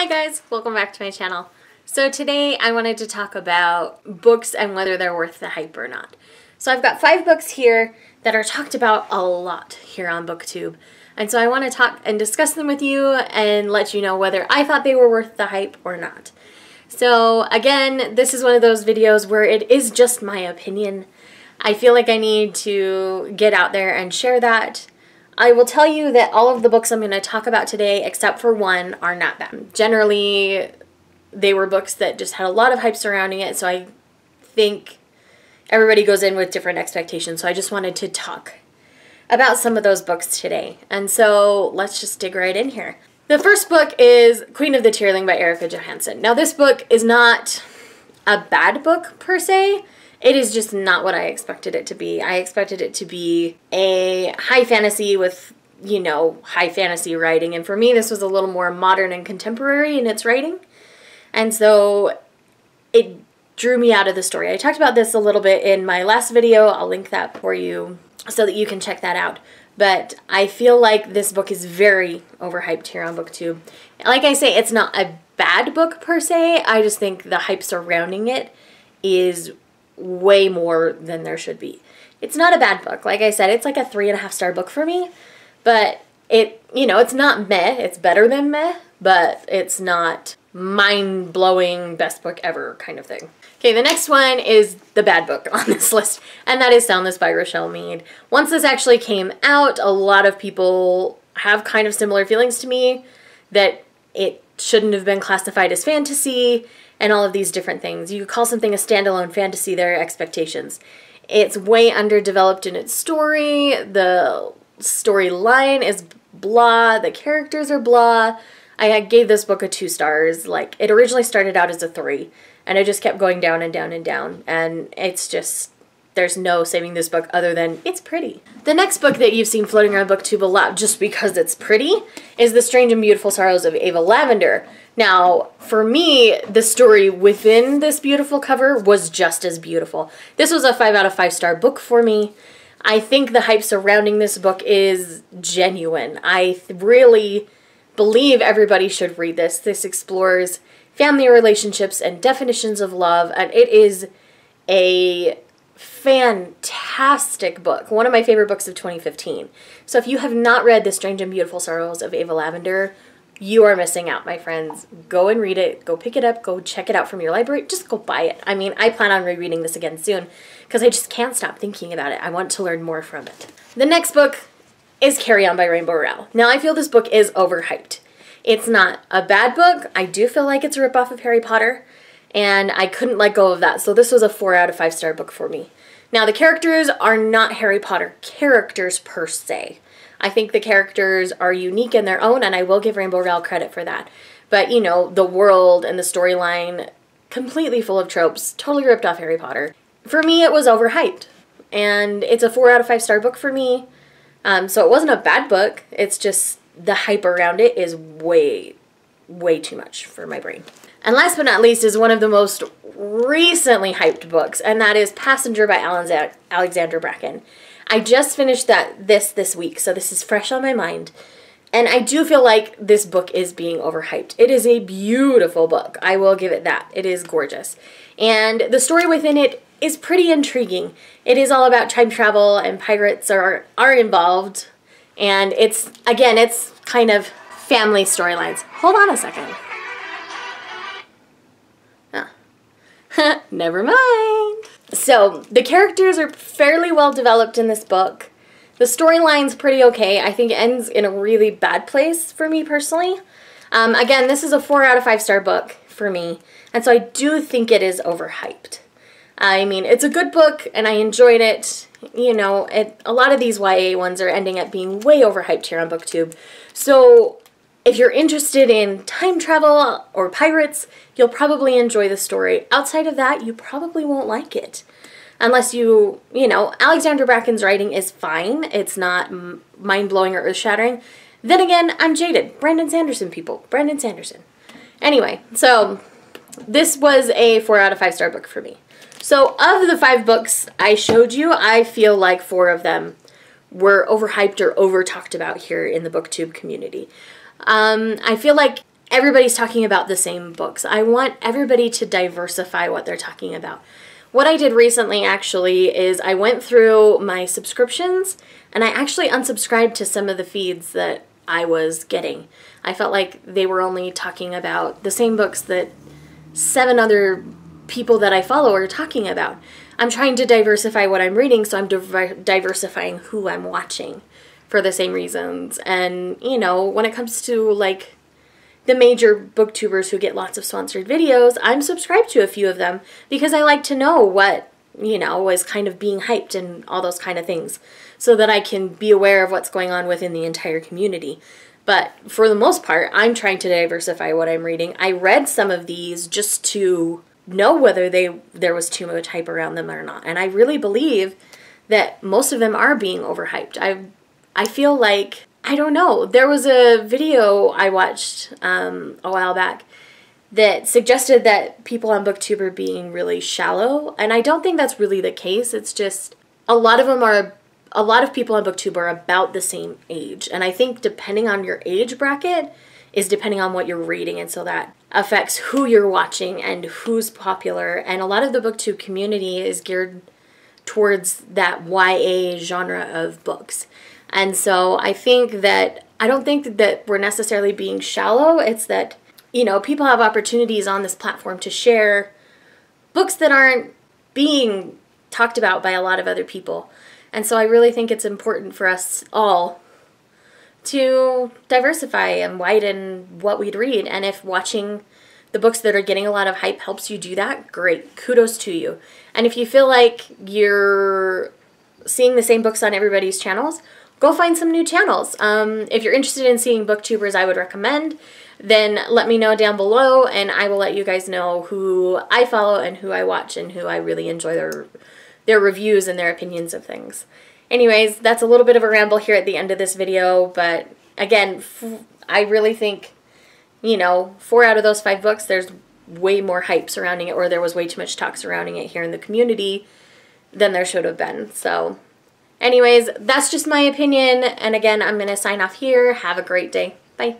Hi guys, welcome back to my channel. So today I wanted to talk about books and whether they're worth the hype or not. So I've got 5 books here that are talked about a lot here on Booktube. And so I want to talk and discuss them with you and let you know whether I thought they were worth the hype or not. So again, this is one of those videos where it is just my opinion. I feel like I need to get out there and share that. I will tell you that all of the books I'm going to talk about today, except for one, are not them. Generally, they were books that just had a lot of hype surrounding it, so I think everybody goes in with different expectations, so I just wanted to talk about some of those books today. And so let's just dig right in here. The first book is Queen of the Tearling by Erika Johansen. Now this book is not a bad book per se. It is just not what I expected it to be. I expected it to be a high fantasy with, you know, high fantasy writing. And for me, this was a little more modern and contemporary in its writing. And so it drew me out of the story. I talked about this a little bit in my last video. I'll link that for you so that you can check that out. But I feel like this book is very overhyped here on Booktube. Like I say, it's not a bad book per se. I just think the hype surrounding it is way more than there should be. It's not a bad book. Like I said, it's like a 3.5-star book for me, but it, you know, it's not meh. It's better than meh, but it's not mind-blowing best book ever kind of thing. Okay, the next one is the bad book on this list, and that is Soundless by Rochelle Mead. Once this actually came out, a lot of people have kind of similar feelings to me that it shouldn't have been classified as fantasy and all of these different things. You call something a standalone fantasy, there are expectations. It's way underdeveloped in its story, the storyline is blah, the characters are blah. I gave this book a 2 stars. Like, it originally started out as a 3, and I just kept going down and down and down, and it's just, there's no saving this book other than it's pretty. The next book that you've seen floating around Booktube a lot just because it's pretty is The Strange and Beautiful Sorrows of Ava Lavender. Now, for me, the story within this beautiful cover was just as beautiful. This was a 5 out of 5-star book for me. I think the hype surrounding this book is genuine. I really believe everybody should read this. This explores family relationships and definitions of love, and it is a fantastic book. One of my favorite books of 2015. So if you have not read The Strange and Beautiful Sorrows of Ava Lavender, you are missing out, my friends. Go and read it. Go pick it up. Go check it out from your library. Just go buy it. I mean, I plan on rereading this again soon because I just can't stop thinking about it. I want to learn more from it. The next book is Carry On by Rainbow Rowell. Now, I feel this book is overhyped. It's not a bad book. I do feel like it's a ripoff of Harry Potter, and I couldn't let go of that, so this was a 4 out of 5-star book for me. Now, the characters are not Harry Potter characters per se. I think the characters are unique in their own, and I will give Rainbow Rowell credit for that. But, you know, the world and the storyline, completely full of tropes, totally ripped off Harry Potter. For me, it was overhyped, and it's a 4 out of 5-star book for me. So it wasn't a bad book, it's just the hype around it is way too much for my brain. And last but not least is one of the most recently hyped books, and that is Passenger by Alexandra Bracken. I just finished this week, so this is fresh on my mind. And I do feel like this book is being overhyped. It is a beautiful book. I will give it that. It is gorgeous. And the story within it is pretty intriguing. It is all about time travel, and pirates are involved. And it's, again, it's kind of family storylines. Hold on a second. Oh. Never mind. So, the characters are fairly well developed in this book. The storyline's pretty okay. I think it ends in a really bad place for me personally. Again, this is a 4 out of 5-star book for me, and so I do think it is overhyped. I mean, it's a good book, and I enjoyed it. You know, a lot of these YA ones are ending up being way overhyped here on Booktube. So, if you're interested in time travel or pirates, you'll probably enjoy the story. Outside of that, you probably won't like it. Unless you, you know, Alexandra Bracken's writing is fine. It's not mind-blowing or earth-shattering. Then again, I'm jaded. Brandon Sanderson, people. Brandon Sanderson. Anyway, so this was a 4 out of 5-star book for me. So of the 5 books I showed you, I feel like 4 of them were overhyped or over-talked about here in the Booktube community. I feel like everybody's talking about the same books. I want everybody to diversify what they're talking about. What I did recently actually is I went through my subscriptions and I actually unsubscribed to some of the feeds that I was getting. I felt like they were only talking about the same books that 7 other people that I follow are talking about. I'm trying to diversify what I'm reading, so I'm diversifying who I'm watching for the same reasons. And, you know, when it comes to like the major booktubers who get lots of sponsored videos, I'm subscribed to a few of them because I like to know what, you know, is kind of being hyped and all those kind of things so that I can be aware of what's going on within the entire community. But for the most part, I'm trying to diversify what I'm reading. I read some of these just to know whether there was too much hype around them or not. And I really believe that most of them are being overhyped. I feel like, I don't know, there was a video I watched a while back that suggested that people on BookTube are being really shallow, and I don't think that's really the case. It's just a lot of people on BookTube are about the same age, and I think depending on your age bracket is depending on what you're reading, and so that affects who you're watching and who's popular. And a lot of the BookTube community is geared towards that YA genre of books. And so I think that, I don't think that we're necessarily being shallow. It's that, you know, people have opportunities on this platform to share books that aren't being talked about by a lot of other people. And so I really think it's important for us all to diversify and widen what we'd read. And if watching the books that are getting a lot of hype helps you do that, great. Kudos to you. And if you feel like you're seeing the same books on everybody's channels, go find some new channels. If you're interested in seeing booktubers I would recommend, then let me know down below and I will let you guys know who I follow and who I watch and who I really enjoy their reviews and their opinions of things. Anyways, that's a little bit of a ramble here at the end of this video, but again, I really think, you know, 4 out of those 5 books, there's way more hype surrounding it, or there was way too much talk surrounding it here in the community than there should have been. So anyways, that's just my opinion, and again, I'm going to sign off here. Have a great day. Bye.